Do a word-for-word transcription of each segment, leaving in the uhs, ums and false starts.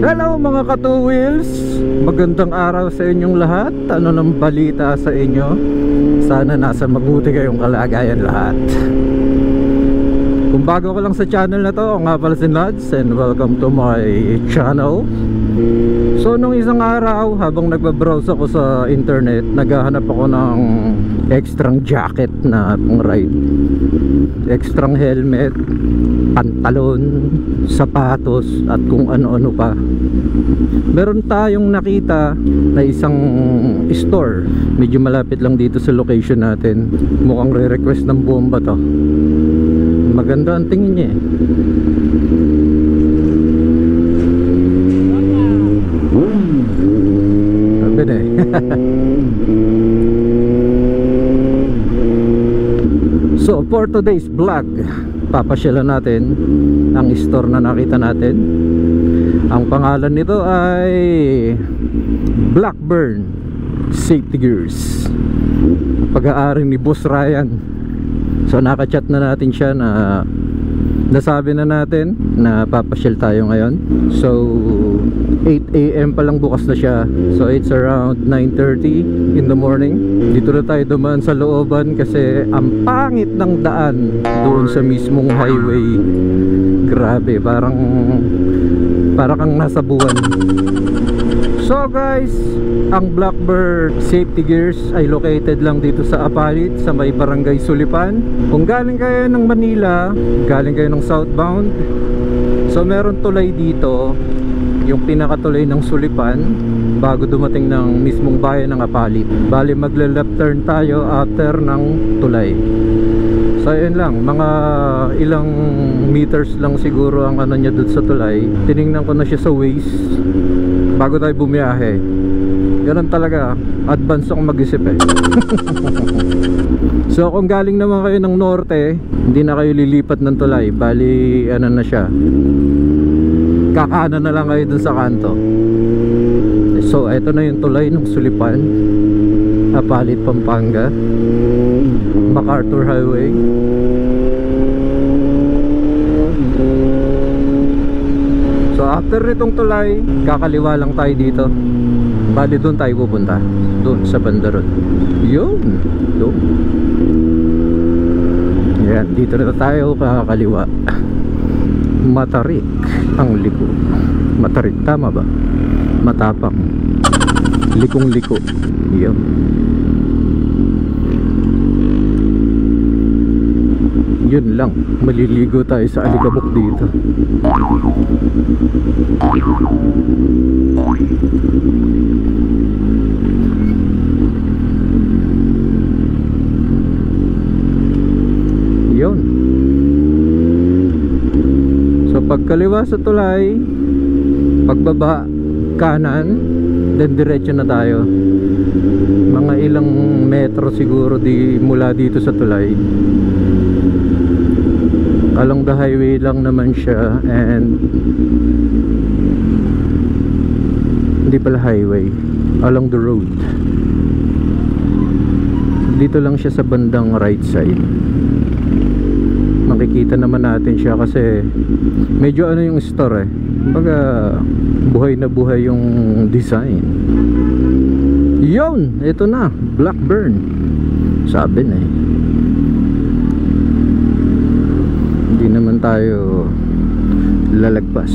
Hello mga ka-two wheels, magandang araw sa inyong lahat. Ano nang balita sa inyo? Sana nasa mabuti kayong kalagayan lahat. Kung bago ka lang sa channel na to, nga pala si Nads, and welcome to my channel. So nung isang araw, habang nagbabrowse ako sa internet, naghahanap ako ng extra jacket na pang ride, extra helmet, pantalon, sapatos at kung ano-ano pa. Meron tayong nakita na isang store, medyo malapit lang dito sa location natin. Mukhang re-request ng bomba to. Maganda ang tingin niya eh. Sabi na eh. So for today's vlog, papasyalan natin ang store na nakita natin. Ang pangalan nito ay Blackburn Safety Gears, pag-aari ni Boss Ryan. So naka-chat na natin siya, na nasabi na natin na papasyal tayo ngayon. So eight a m pa lang bukas na siya. So it's around nine thirty in the morning. Dito na tayo dumaan sa looban kasi ang pangit ng daan doon sa mismong highway. Grabe, parang para kang nasa buwan. So guys, ang Blackbird Safety Gears ay located lang dito sa Apalit, sa may Barangay Sulipan. Kung galing kayo ng Manila, galing kayo ng southbound, so meron tulay dito, yung pinakatuloy ng Sulipan bago dumating ng mismong bayan ng Apalit. Bali magle-left turn tayo after ng tulay. So yun lang, mga ilang meters lang siguro ang ano niya doon sa tulay. Tinignan ko na siya sa Waze bago tayo bumiyahe. Ganun talaga, advance akong mag-isip eh. So kung galing naman kayo ng norte, hindi na kayo lilipat ng tulay. Bali, ano na siya, kakaanan na lang kayo dun sa kanto. So eto na yung tulay ng Sulipan, Apalit, Pampanga, MacArthur Highway. So after itong tulay, kakaliwa lang tayo dito. Bali doon tayo pupunta, doon sa bandarod. Yun, doon. Yan, dito na tayo kakaliwa. Matarik ang liko. Matarik, tama ba? Matapang. Likong-liko. Yun. Yun lang, maliligo tayo sa alikabok dito. Yun. So pagkaliwa sa tulay, pagbaba, kanan, then diretso na tayo. Mga ilang metro siguro di mula dito sa tulay. Along the highway lang naman siya, and hindi pala highway, along the road. Dito lang siya sa bandang right side. Makikita naman natin siya kasi medyo ano yung store eh, baga buhay na buhay yung design. Yun, ito na Blackburn, sabi na eh. Hindi naman tayo lalagpas.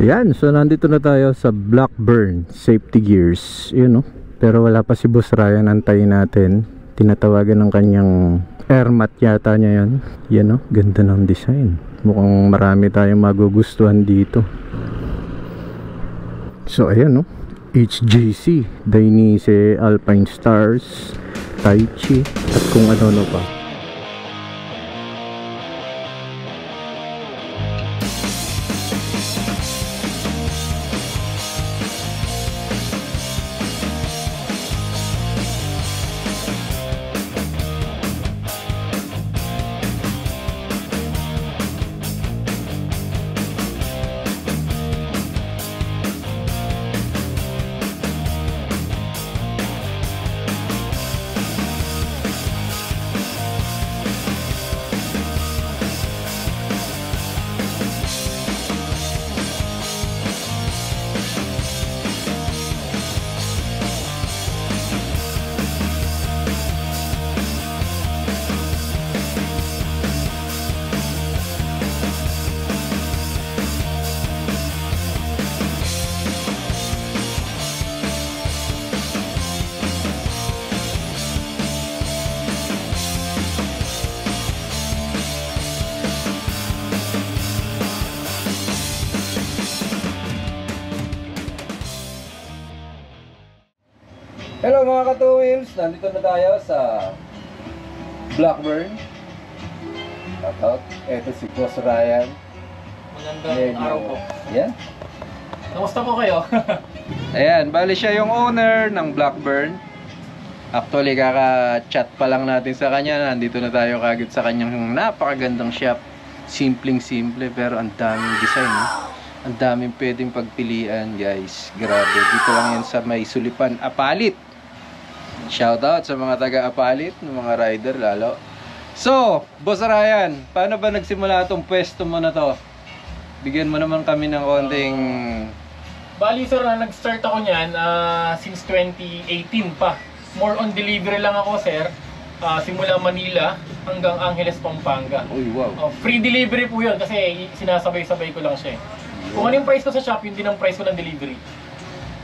Ayan, so nandito na tayo sa Blackburn Safety Gears, yun know? Pero wala pa si Boss Ryan, antayin natin. Tinatawagan ng kanyang airmat yata niya yun. Yan o, no? Ganda ng design. Mukhang marami tayong magugustuhan dito. So ayan o, no? H J C, Dainese, Alpine Stars, Taichi at kung ano-ano pa. Hello mga ka-two wheels, nandito na tayo sa Blackburn. Shoutout, eto si Boss Ryan. Magandang araw po. Ayan. Kamusta po kayo? Ayan, bali siya yung owner ng Blackburn. Actually kaka-chat pa lang natin sa kanya, nandito na tayo kagad sa kanyang napakagandang shop. Simpleng-simple pero ang daming design. Eh. Ang daming pwedeng pagpilian guys. Grabe, dito lang yan sa may Sulipan, Apalit. Shoutout sa mga taga Apalit, ng mga rider lalo. So, Boss Ryan, paano ba nagsimula itong pwesto mo na to? Bigyan mo naman kami ng konting... Uh, bali sir, na nag-start ako niyan uh, since twenty eighteen pa. More on delivery lang ako sir. Uh, simula Manila hanggang Angeles, Pampanga. Uy, wow. Uh, free delivery po yun kasi sinasabay-sabay ko lang siya. Kung ano yung price ko sa shop, yun din ang price ko ng delivery.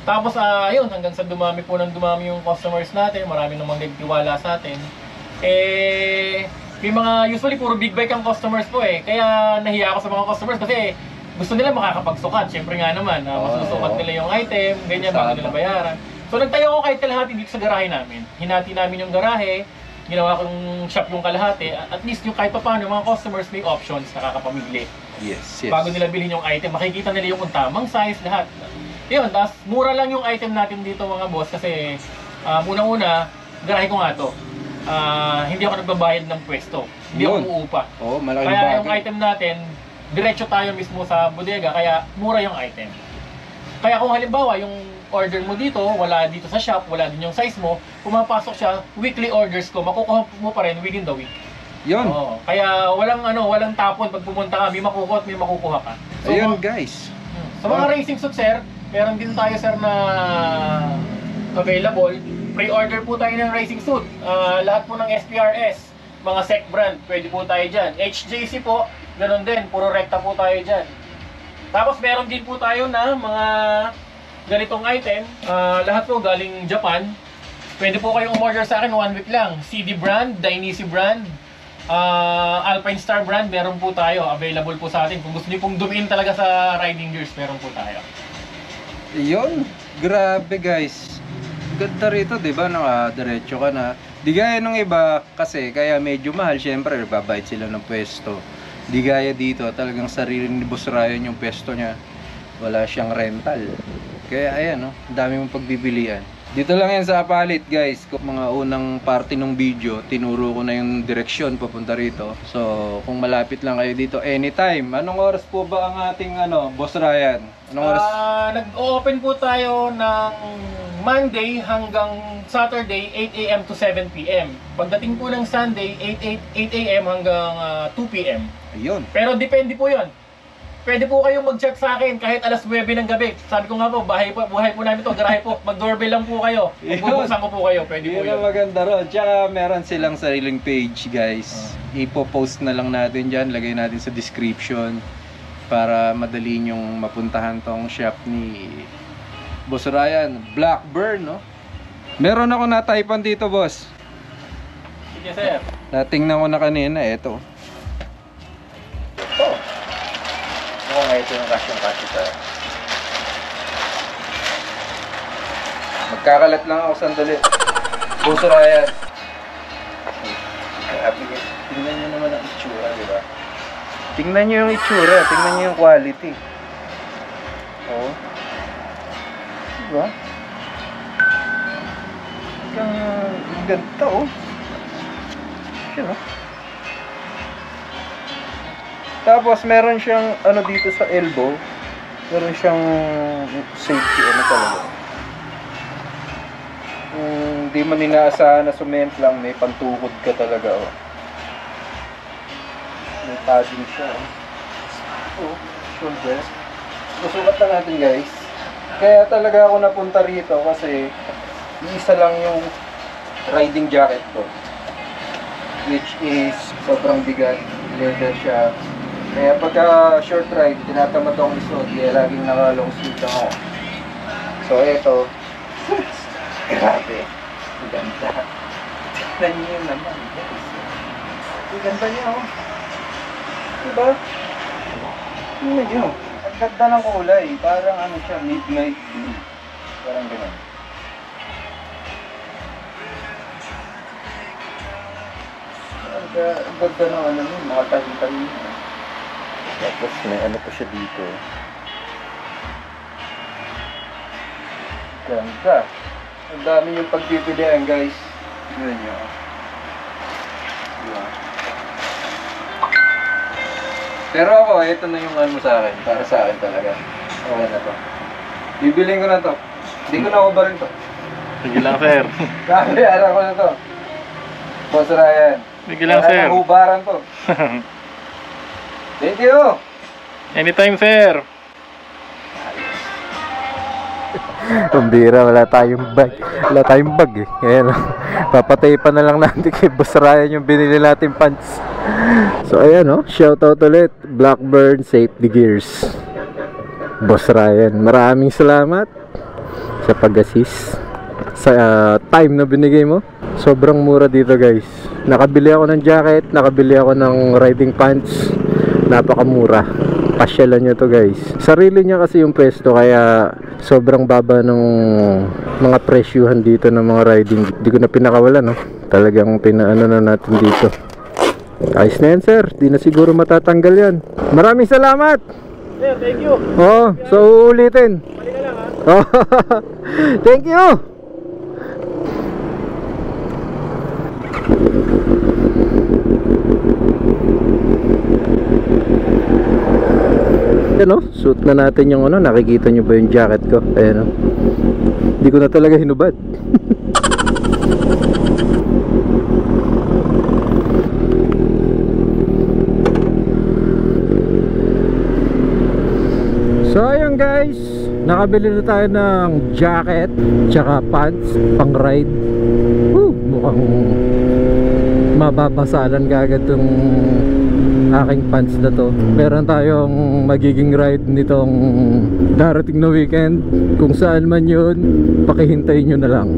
Tapos uh, yun, hanggang sa dumami po ng dumami yung customers natin, marami namang nagtiwala sa atin. Eh, may mga, usually puro big bike ang customers po eh. Kaya nahiya ako sa mga customers kasi gusto nila makakapagsukat. Siyempre nga naman, uh, masusukat nila yung item, ganyan, bago nila bayaran. So nagtayo ako kahit kalahati dito sa garahe namin. Hinati namin yung garahe, ginawa kong shop yung kalahati. At least yung kahit pa paano, mga customers may options, nakakapamigli. Yes, yes. Bago nila bilhin yung item, makikita nila yung tamang size, lahat. Yun, tapos mura lang yung item natin dito mga boss kasi uh, unang-una, garahe ko nga to. Uh, hindi ako nagbabayad ng pwesto. Hindi yun. Ako uupa. Oo, malaking bagay. Kaya yung item natin, diretso tayo mismo sa bodega, kaya mura yung item. Kaya kung halimbawa, yung order mo dito, wala dito sa shop, wala din yung size mo, pumapasok siya, weekly orders ko, makukuha mo pa rin within the week. Yun. Oo. Kaya walang ano, walang tapon pag pumunta ka, may makukuha at may makukuha ka. So, ayun guys. Sa mga oh. racing suit sir, meron din tayo sir na available. Pre-order po tayo ng racing suit. Uh, lahat po ng S P R S, mga S E C brand, pwede po tayo dyan. H J C po, ganun din, puro rekta po tayo dyan. Tapos meron din po tayo na mga ganitong item. Uh, lahat po galing Japan. Pwede po kayong order sa akin one week lang. C D brand, Dainese brand, Uh, Alpine Star brand, meron po tayo. Available po sa atin. Kung gusto niyo pong dumiin talaga sa riding gears, meron po tayo. Yun. Grabe guys. Ganda rito, diba? Nakadiretso ka na. Di gaya ng iba kasi kaya medyo mahal. Siyempre, babayad sila ng pwesto. Di gaya dito. Talagang sarili ni Boss Ryan yung pwesto niya. Wala siyang rental. Kaya ayan, no? Dami mong pagbibilian. Dito lang yan sa Apalit guys. Kung mga unang parte ng video, tinuro ko na yung direksyon papunta rito. So kung malapit lang kayo dito anytime. Anong oras po ba ang ating ano, Boss Ryan? Anong oras? Uh, Nag-open po tayo ng Monday hanggang Saturday eight A M to seven P M Pagdating po ng Sunday eight A M hanggang uh, two P M Ayun. Pero depende po yun. Pwede po kayong mag-check sa akin kahit alas nuwebe ng gabi. Sabi ko nga po, bahay po, buhay po namin to, garahe po. Mag-doorbell lang po kayo. Magbubuksan ko po kayo, pwede po yun. Maganda ron. Tsaka meron silang sariling page, guys. Ipo-post na lang natin dyan. Lagay natin sa description para madali nyong mapuntahan tong shop ni Boss Ryan. Blackburn, no? Meron ako nataipan dito, boss. Sige, sir. Natingnan ko na kanina, eto. Ito yung rasyong kasi sa magkakalat lang ako sandali. Boss Ryan, tingnan nyo naman ang itsura, diba? Tingnan nyo yung itsura, tingnan nyo yung quality. Oo, diba? Ang ganda, oh. Sino? Tapos meron siyang ano dito sa elbow. Meron siyang safety ano talaga. Hindi mm, man inaasahan na cement lang, may pantukod ka talaga oh. May padding siya oh. Oh, shoulder. Susukat na natin guys. Kaya talaga ako napunta rito kasi isa lang yung riding jacket ko, which is sobrang bigat, leather siya. Kaya pagka short ride, tinatamad akong isuot. Kaya laging nakalong sleeve ako. So, eto. Grabe. Ang ganda. Tignan niyo naman, guys. Ang ganda niya, oh. Diba? Tignan niyo. Ang ganda ng kulay. Parang ano siya, midnight blue. Parang gano'n. Saka, ang ganda na ano yun, mga tahi-tahi. Tapos may ano pa siya dito. Ganda. Ang dami yung pagpipilihan, guys. Yun yun. Yun. Pero ako, ito na yung ano sa akin. Para sa akin talaga. Okay na to. Bibiling ko na to. Hindi ko na over to. Sige lang, sir. Kasi, ano ko na to. Boss Ryan. Sige lang, sir. Parang ubaran to. Thank you. Anytime, sir. Tumbira, wala tayong bag. Wala tayong bag eh. Kaya lang, papatay pa na lang natin kay Boss Ryan yung binili natin pants. So ayan o, oh, shoutout ulit Blackburn Safety Gears, Boss Ryan. Maraming salamat sa pag-assist, sa uh, time na binigay mo. Sobrang mura dito, guys. Nakabili ako ng jacket, nakabili ako ng riding pants. Napakamura. Pasyalan nyo to, guys. Sarili niya kasi yung pwesto, kaya sobrang baba ng mga presyuhan dito ng mga riding. Hindi ko na pinakawala, no? Talagang pinaano na natin dito. Ayos na yan, sir. Di na siguro matatanggal yan. Maraming salamat. Sir, thank you. Oo, so uulitin. Mali na lang, ha? Thank you. Ayan o, suit na natin yung ano. Nakikita nyo ba yung jacket ko? Ayan o. Hindi ko na talaga hinubad. So ayun, guys, nakabili na tayo ng jacket tsaka pants pang ride. Woo! Mukhang mababasalan kagad yung aking pants na to. Meron tayong magiging ride nitong darating na weekend. Kung saan man yun, pakihintayin nyo na lang.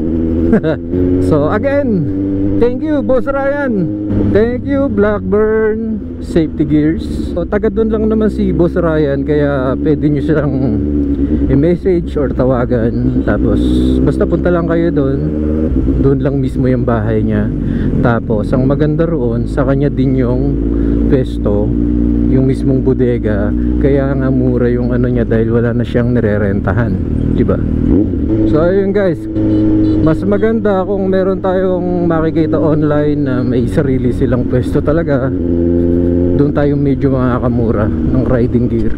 So again, thank you Boss Ryan. Thank you Blackburn Safety Gears. So taga doon lang naman si Boss Ryan, kaya pwede nyo silang i-message or tawagan. Tapos basta punta lang kayo doon. Doon lang mismo yung bahay niya. Tapos ang maganda roon, sa kanya din yung pwesto, yung mismong bodega. Kaya nga mura yung ano niya dahil wala na siyang nirerentahan, diba? So ayun, guys, mas maganda kung meron tayong makikita online na may sarili silang pwesto talaga. Doon tayo medyo makakamura ng riding gear.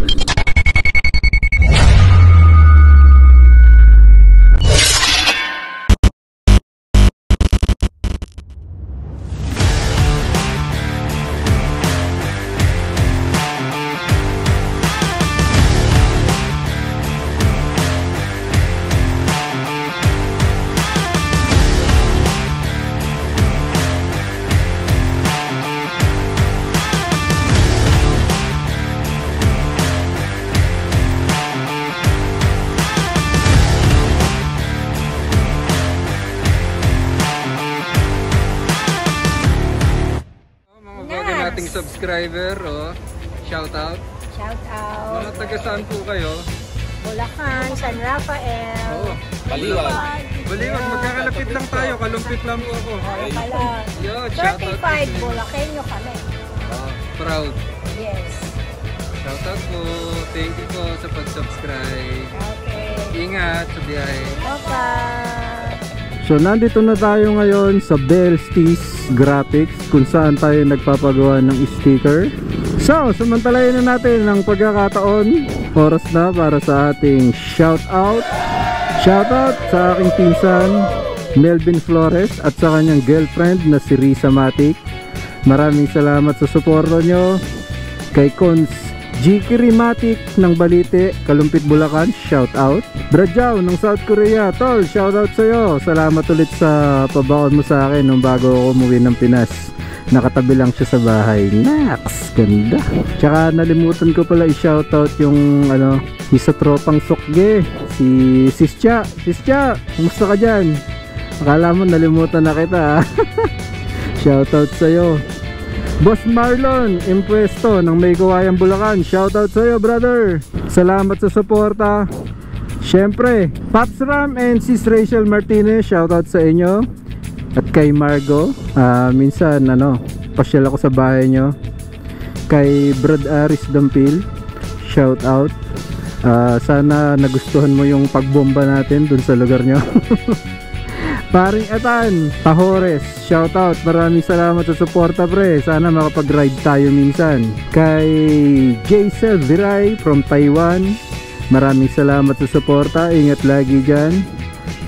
Subscriber, oh, shout out. Shout out. Mga taga saan po kayo? Bulacan, San Rafael. Oh, Baliwag. Baliwag, magkakalapit lang tayo, kalumpit lang po ako. Yo, shout out. thirty-five Bulacanyo kami. Oh, proud. Yes. Shout out po. Thank you po sa pag-subscribe. Okay. Ingat sa biyahe. Bye-bye. So nandito na tayo ngayon sa Belstis Graphics, kung saan tayo nagpapagawa ng sticker. So samantalayan na natin ang pagkakataon. Oras na para sa ating shoutout. Shoutout sa aking pinsan Melvin Flores at sa kanyang girlfriend na si Risa Matic. Maraming salamat sa suporta nyo. Kay Cons Jikiri Matic ng Balite, Kalumpit, Bulacan, shoutout. Drajao ng South Korea, tol, shoutout sa'yo. Salamat ulit sa pabaon mo sa akin nung bago ako umuwi ng Pinas. Nakatabi lang siya sa bahay. Naks, ganda. Tsaka nalimutan ko pala i-shoutout yung ano, isa tropang sokge, si Sischa. Sischa, kumusta ka dyan? Akala mo nalimutan na kita. Shoutout sa'yo. Boss Marlon Impuesto ng May Kawayan, Bulacan, shoutout sa iyo, brother. Salamat sa suporta. Siyempre Pops Ram and Sis Rachel Martinez, shoutout sa inyo. At kay Margo, uh, minsan ano, nagpasyal ako sa bahay nyo. Kay Brad Aris Dampil, shout out. Uh, sana nagustuhan mo yung pagbomba natin dun sa lugar nyo. Paring Atan Ahores, shout out. Maraming salamat sa suporta, pre. Sana makapag-ride tayo minsan. Kay Jaycev Viray from Taiwan, maraming salamat sa suporta. Ingat lagi dyan.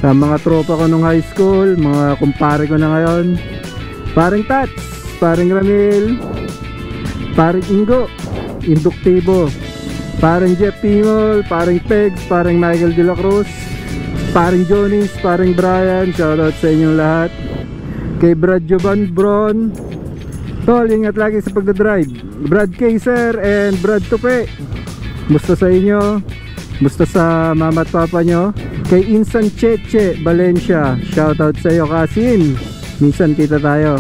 Sa mga tropa ko nung high school, mga kumpare ko na ngayon, paring Tats, paring Ramil, paring Ingo Inductivo, paring Jeff Timol, paring Pegs, paring Michael De La Cruz, paring Jonis, paring Brian, shoutout sa inyong lahat. Kay Brad Jovan Braun, tol, ingat lagi sa pagdadrive. Brad Kayser and Brad Tope, musta sa inyo, musta sa mama at papa nyo. Kay Insan Cheche Valencia, shoutout sa iyo, Kasim. Minsan kita tayo.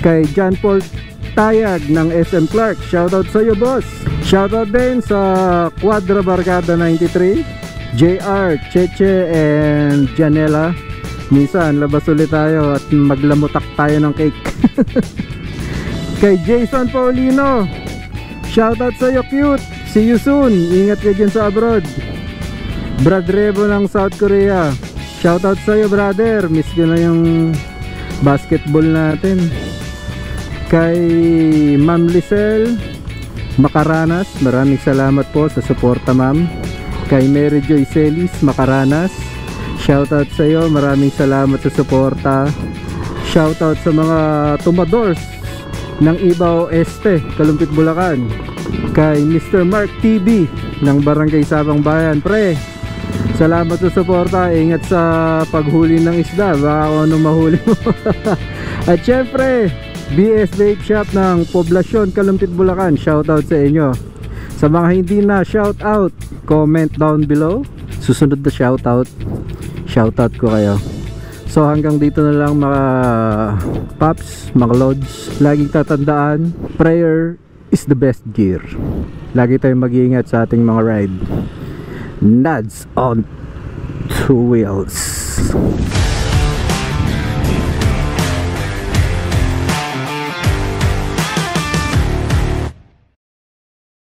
Kay John Paul Tayag ng S M Clark, shoutout sa iyo, boss. Shoutout din sa Quadra Barkada ninety-three, J R, Cheche and Janela. Minsan labas ulit tayo at maglamutak tayo ng cake. Kay Jason Paulino, shoutout sa iyo, cute. See you soon. Ingat ka dyan sa abroad. Bradrebo ng South Korea, shoutout sa'yo, brother. Miss ko na yung basketball natin. Kay Ma'am Lisel Makaranas, maraming salamat po sa suporta, ma'am. Kay Mary Joy Celis Makaranas, shoutout sa'yo, maraming salamat sa suporta. Shoutout sa mga tumadors ng Ibao Este, Kalumpit, Bulacan. Kay Mister Mark T B ng Barangay Sabang Bayan, pre, salamat sa suporta. Ingat sa paghuli ng isda, baka kung anong mahuli mo. At syempre, B S Bike Shop ng Poblasyon, Kalumpit, Bulacan, shoutout sa inyo. Sa mga hindi na shoutout, comment down below. Susunod na shoutout, shoutout ko kayo. So hanggang dito na lang mga Pops, mga Lods. Laging tatandaan, prayer is the best gear. Lagi tayong mag-iingat sa ating mga ride. Nuts on two wheels.